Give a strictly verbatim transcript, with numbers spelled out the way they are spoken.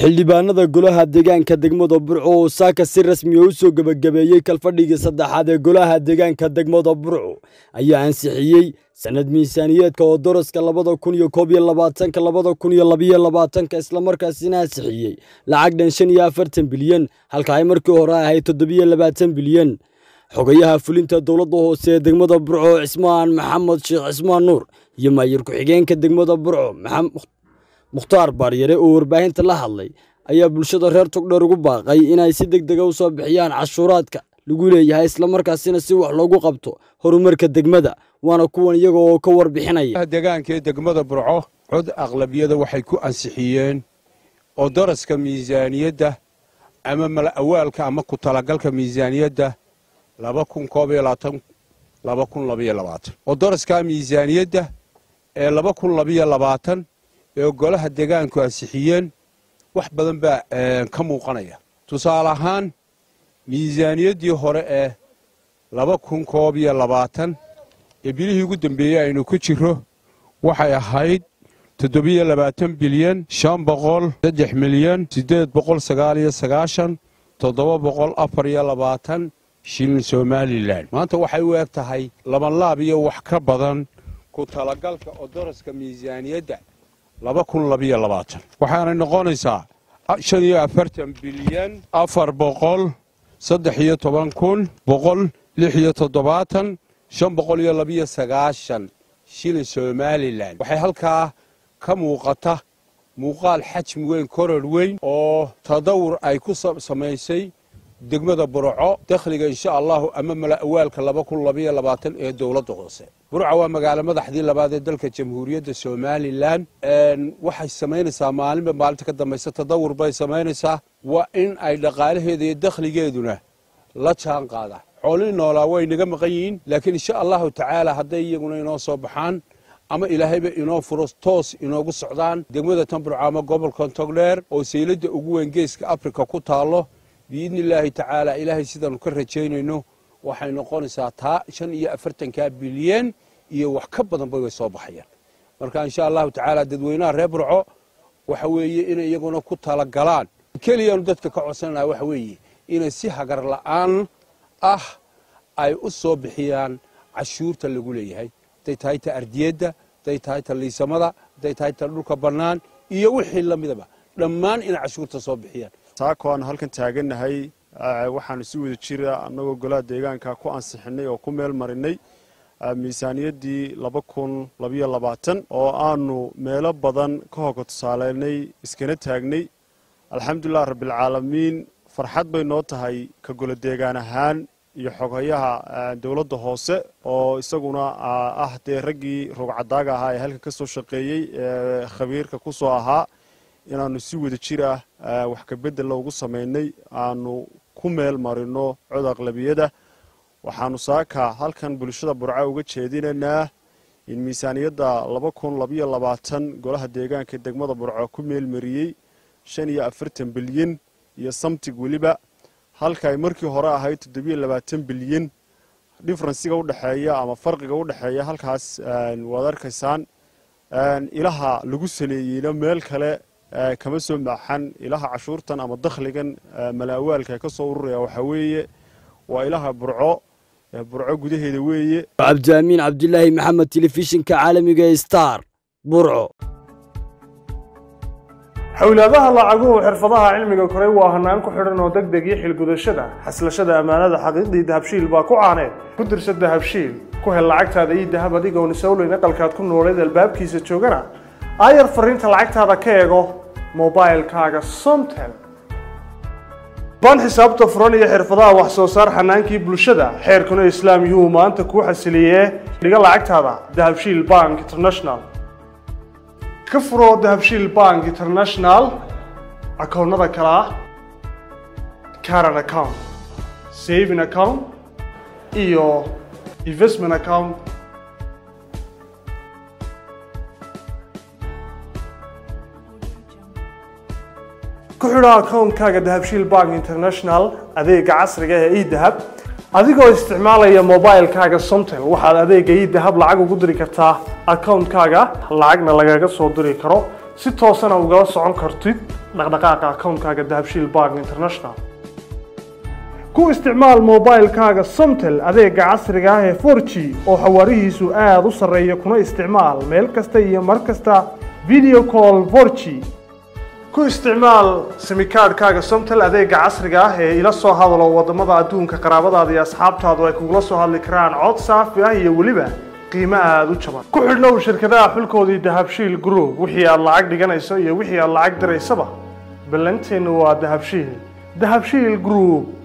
xildhibaanada golaha deegaanka degmada Burco oo saaka si rasmi ah u soo gabagabeeyay kalfadhiga saddexaad ee golaha deegaanka degmada Burco ayaa ansixiyay sanad miisaaniyaadka oo daraska laba kun iyo koob iyo labaatanka laba kun iyo laba iyo labaatanka isla markaasina ansixiyay lacag dhan shan iyo afartan bilyan halka ay markii hore ahayd toddoba iyo labaatan bilyan. Xogayaha fulinta dawladda hoose degmada Burco Ismaan Maxamed Sheekh Ismaan Nuur iyo maayir ku xigeenka degmada Burco Maxamed Mukhtaar Baryare oo warbaahinta la hadlay ayaa bulshada reer Togdheer ugu baaqay inay si degdeg ah u soo bixiyaan cashuuraadka lagu leeyahay isla markaasina si wax loogu qabto horumarka degmada waana kuwan iyaga oo ka warbixinaya. Deegaanka degmada Burco cod aqlabiyada waxay ku ansixiyeen oo daraska miisaaniyadda ama malawaalka ama ku talagalka miisaaniyadda laba kun iyo koob iyo labaatanka laba kun iyo laba iyo labaatanka oo daraska miisaaniyadda ee laba kun iyo laba iyo labaatanka ee golaha deegaanku ansixiyeen wax badan baa ka muuqanaya. Tusaale ahaan miisaaniyaddii hore ee laba kun iyo koob iyo labaatanka ee bilihii ugu dambeeyay aynu ku jiro waxay ahayd toddoba iyo labaatan bilyan shan boqol iyo saddex milyan siddeed boqol sagaal iyo sagaashan toddoba boqol afar iyo labaatan shilin Somaliland. Maanta waxay u eg tahay laban laab iyo wax ka badan ku talagalka oo daraska miisaaniyadda laba kun iyo laba iyo labaatanka waxaana noqonaysaa shan iyo afartan bilyan afar boqol saddex iyo toban kun boqol lix iyo toddobaatan shan boqol iyo laba iyo sagaashan shilin Somaliland. Waxay halkaa ka muuqata muuqaal xajmi weyn koror weyn oo tadawur ay ku samaysay degmada Burco dakhliga insha Allah ama malawaalka laba kun iyo laba iyo labaatan ee dawladda hoose. Burco waa magaalo madaxdii labaad ee dalka Jamhuuriyadda Soomaaliland een waxay sameynaysaa maalinba maalinta ka dambaysa tadawur bay sameynaysaa waa in ay dhaqaalaheeda iyo dakhligeeduna la jaan qaada. Xooli noolaa way naga maqan yihiin laakiin insha Allah taala haday iyaguna inoo soo baxaan ama ilaahayba inoo furos toos inoogu socdaan degmada tan Burco ama gobolka Togdheer oo seylada ugu weyn geeska Afrika ku taalo. بإذن الله تعالى إلهي سيدا نكرر جيني نو وحين نقول ساعتها شن إيا أفرتن كابليين إيا وحكبضا بيوي صباحيا مركا إن شاء الله تعالى ددوينا ربرعو وحوي إنا يقولنا كتها لقلان كليا ندتك كعوسنا وحوي إنا سيها قرلان أه أي أصو بحيان عشور تلقولي هاي تيتهاي تأرديدة تيتهاي تليسمدة تيتهاي تلوكا برنان إيا وحي اللهم دبا لمان إنا عشور تصو بحيان saako aan halkan taaganahay waxaan si wada jir ah anagoo golaha deegaanka ku ansixinay oo ku meel marinay miisaaniyaddii laba kun iyo laba iyo labaatan oo aanu meelo badan ka hoga tusaaleynay iskana taagnay. Alxamdulillah rabbil caalamiin farxad bay noo tahay ka golaha deegaan ahaan iyo xogayaha dawladda hoose oo isaguna ah dee ragii rugcadaaga ahaa ee halka ka soo shaqeeyay ee khabiirka ku soo ahaa inaanu si wada jir ah wax ka bedel loogu sameeynay aanu ku meel marino cod aqlabiyada. Waxaanu saaka halkan bulshada Burco uga jeedinaynaa in miisaaniyadda laba kun iyo laba iyo labaatan golaha deegaanka degmada Burco ku meel mariyay shan iyo afartan bilyan iyo samtig waliba halka ay markii hore ahayd toddoba iyo labaatan bilyan difference-ga u dhaxeeya ama farqiga u dhaxeeya halkaas wada arkaysaan ilaha lagu saleeyay meel kale kama soo baxan ilaha cashuurtan ama dakhligan malaawaalka ka soo ururaya waxa weeye waa ilaha Burco Burco gudaheeda weeye. Cabdiamin Abdullahi Maxamed telefishinka caalamiga STAR Burco. Hawlaha lacaguhu xirfadaha cilmiga koray waa hanaan ku xiran oo degdeg iyo xilgudashada xaslashada amaanada xaqiiqdi dahabshiil baa ku caaneed ku dirshada dahabshiil ku hel lacagtaada iyo dahab adigoon isawleyna dalkaad ku nooleed albaabkiisa joogana ayar fariinta lacagtaada ka eego موبايلkaaga Somtel ban xisaabta furan iyo xirfadaha wax soo saar xanaankii bulshada xeerkuna islaam iyo maanta ku xasiliye dhiga lacagtaada Dahabshiil Bank International ka furo Dahabshiil Bank International akoonada kala current account saving account iyo investment account. Kuxira akoonkaaga Dahabshiil Bank International adeega casriga ah ee e-dahab adigoo isticmaalaya moobaylkaaga Somtel waxaad adeega e-dahab lacag ugu diri kartaa akoonkaaga lacagna lagaga soo diri karo si toosan ugala socon kartid dhaqdhaqaaqa akoonkaaga Dahabshiil Bank International. Ku isticmaal mobilekaaga Somtel adeega casriga ah ee four G oo xawaarihiisu aad u sareeyo kuna isticmaal meel kasta iyo mar kasta video call four G. Ku isticmaal simikaadhkaaga Somtel adeega casriga ah ee ila soo hadlo wadamada adduunka qaraabadaada iyo asxaabtaadu ay kugula soo hadli karaan cod saafi ah iyo waliba qiimo aad u jaban. Ku xidhnow shirkadaha xulkoodii Dahabshiil Group wixii aad lacag dhiganayso iyo wixii aad lacag diraysaba. Ballanteenu waa Dahabshiil. Dahabshiil Group.